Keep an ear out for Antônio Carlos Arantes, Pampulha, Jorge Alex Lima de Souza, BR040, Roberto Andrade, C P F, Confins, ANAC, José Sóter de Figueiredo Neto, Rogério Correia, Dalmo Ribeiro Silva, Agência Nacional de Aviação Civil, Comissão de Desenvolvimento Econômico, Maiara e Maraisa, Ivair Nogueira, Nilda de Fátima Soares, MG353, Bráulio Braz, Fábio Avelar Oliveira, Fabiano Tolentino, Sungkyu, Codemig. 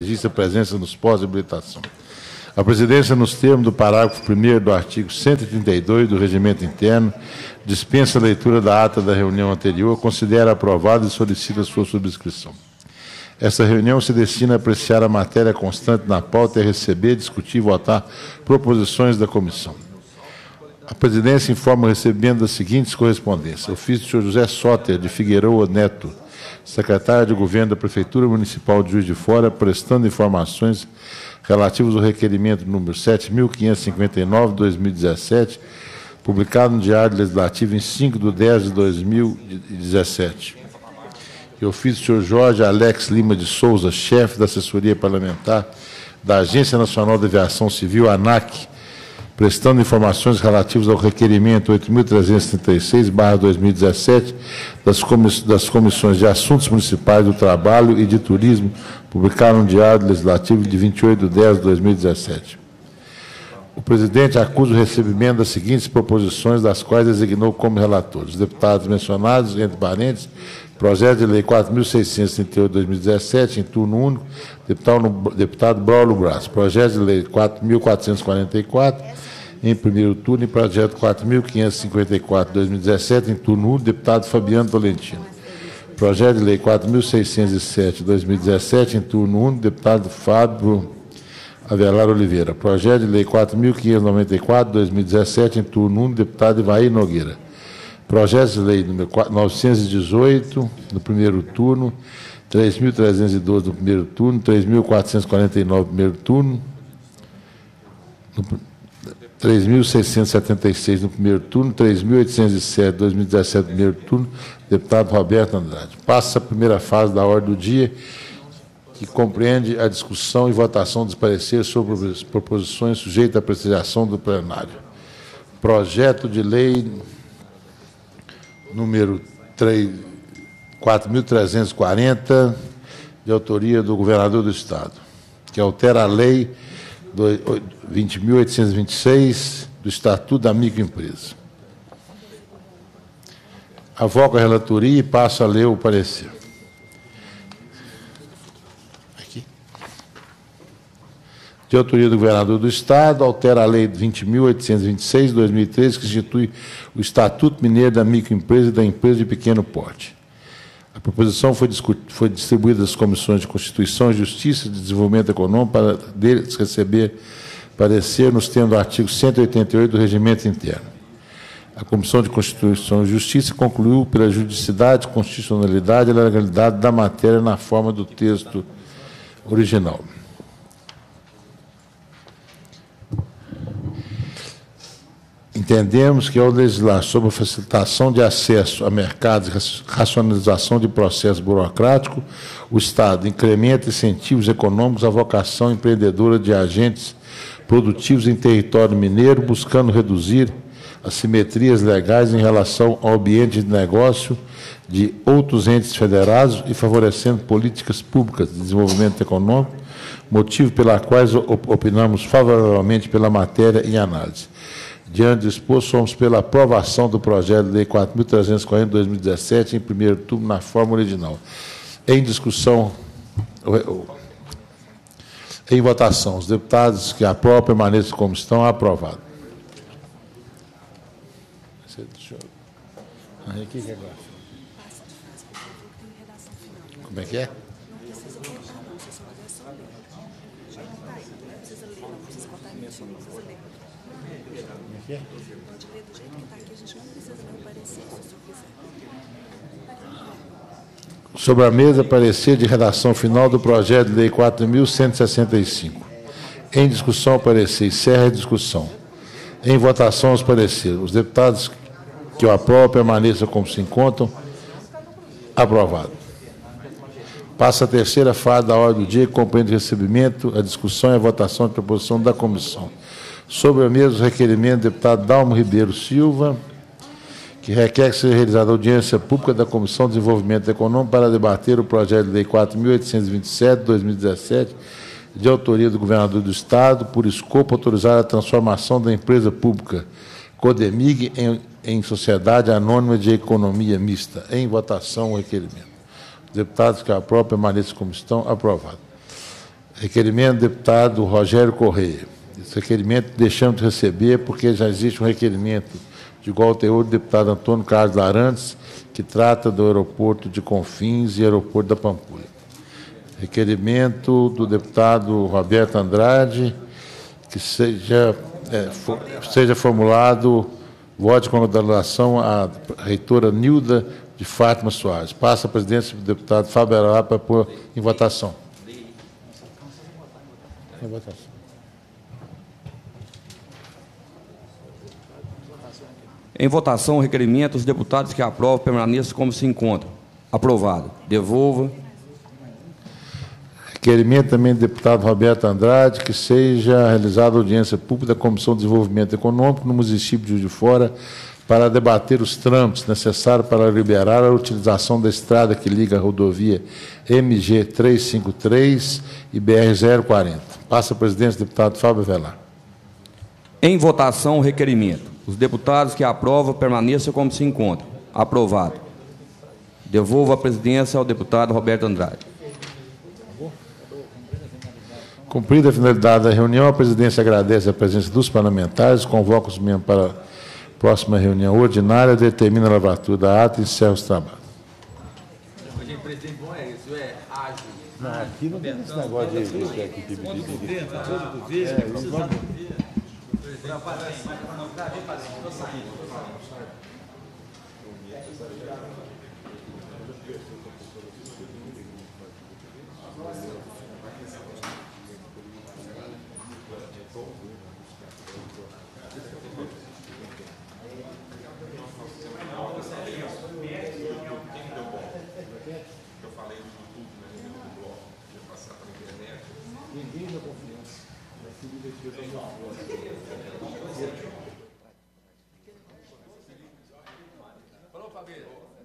Registra a presença nos pós-habilitação. A presidência, nos termos do parágrafo 1º do artigo 132 do Regimento Interno, dispensa a leitura da ata da reunião anterior, considera aprovada e solicita sua subscrição. Esta reunião se destina a apreciar a matéria constante na pauta e a receber, discutir e votar proposições da comissão. A presidência informa o recebimento das seguintes correspondências. Ofício do Sr. José Sóter de Figueiredo Neto, secretário de Governo da Prefeitura Municipal de Juiz de Fora, prestando informações relativas ao requerimento número 7.559/2017, publicado no Diário Legislativo em 5/10/2017. E ofício do Sr. Jorge Alex Lima de Souza, chefe da assessoria parlamentar da Agência Nacional de Aviação Civil, ANAC, prestando informações relativas ao requerimento 8.336/2017 das Comissões de Assuntos Municipais do Trabalho e de Turismo, publicado no Diário Legislativo de 28/10/2017. O presidente acusa o recebimento das seguintes proposições, das quais designou como relatores: os deputados mencionados, entre parênteses, projeto de lei 4.638/2017, em turno único, deputado Bráulio Braz; projeto de lei 4.444, em primeiro turno, e projeto 4.554/2017, em turno único, deputado Fabiano Tolentino; projeto de lei 4.607/2017, em turno único, deputado Fábio Avelar Oliveira; projeto de lei 4.594/2017, em turno único, deputado Ivair Nogueira; projeto de lei número 918, no primeiro turno, 3.312 no primeiro turno, 3.449 no primeiro turno, 3.676 no primeiro turno, 3.807 2017 no primeiro turno, deputado Roberto Andrade. Passa a primeira fase da ordem do dia, que compreende a discussão e votação dos pareceres sobre proposições sujeitas à apreciação do plenário. Projeto de lei número 4.340, de autoria do governador do Estado, que altera a lei 20.826 do Estatuto da Microempresa. Avoco a relatoria e passo a ler o parecer. De autoria do governador do Estado, altera a Lei 20.826, de 2013, que institui o Estatuto Mineiro da Microempresa e da Empresa de Pequeno Porte. A proposição foi distribuída às Comissões de Constituição, Justiça e Desenvolvimento Econômico para deles receber parecer nos termos do artigo 188 do Regimento Interno. A Comissão de Constituição e Justiça concluiu pela juridicidade, constitucionalidade e legalidade da matéria na forma do texto original. Entendemos que, ao legislar sobre a facilitação de acesso a mercados e racionalização de processo burocrático, o Estado incrementa incentivos econômicos à vocação empreendedora de agentes produtivos em território mineiro, buscando reduzir assimetrias legais em relação ao ambiente de negócio de outros entes federados e favorecendo políticas públicas de desenvolvimento econômico, motivo pela qual opinamos favoravelmente pela matéria em análise. Diante do exposto, somos pela aprovação do projeto de lei 4.340 de 2017, em primeiro turno, na forma original. Em discussão, em votação, os deputados que aprovam permaneçam como estão, aprovado. Como é que é? É. Do jeito que está aqui, a gente não precisa nem parecer, se eu quiser. Sobre a mesa, parecer de redação final do projeto de lei 4.165. Em discussão, parecer. Encerra a discussão. Em votação, os pareceres. Os deputados que o aprovam permaneçam como se encontram. Aprovado. Passa a terceira fase da ordem do dia, que compreende o recebimento, a discussão e a votação de proposição da comissão. Sobre o mesmo requerimento, deputado Dalmo Ribeiro Silva, que requer que seja realizada audiência pública da Comissão de Desenvolvimento Econômico para debater o projeto de lei 4.827, de 2017, de autoria do governador do Estado, por escopo autorizar a transformação da empresa pública Codemig em sociedade anônima de economia mista. Em votação, o requerimento. Os deputados que aprovam permaneçam como estão, aprovado. Requerimento do deputado Rogério Correia. Esse requerimento deixamos de receber porque já existe um requerimento de igual teor do deputado Antônio Carlos Arantes, que trata do aeroporto de Confins e aeroporto da Pampulha. Requerimento do deputado Roberto Andrade, que seja formulado voto de congratulação à reitora Nilda de Fátima Soares. Passa a presidência do deputado Fábio Avelar para pôr em votação. Em votação. Em votação, o requerimento, os deputados que aprovam permaneçam como se encontram. Aprovado. Devolva. Requerimento também do deputado Roberto Andrade, que seja realizada audiência pública da Comissão de Desenvolvimento Econômico no município de Juiz de Fora para debater os trâmites necessários para liberar a utilização da estrada que liga a rodovia MG353 e BR040. Passa a presidência do deputado Fábio Avelar. Em votação, o requerimento. Os deputados que aprovam permaneçam como se encontram. Aprovado. Devolvo a presidência ao deputado Roberto Andrade. Cumprida a finalidade da reunião, a presidência agradece a presença dos parlamentares, convoca os membros para a próxima reunião ordinária, determina a lavratura da ata e encerra os trabalhos. Hoje, presidente, bom é isso, é ágil. Não, aqui não tem esse negócio de Falou, Fabiano.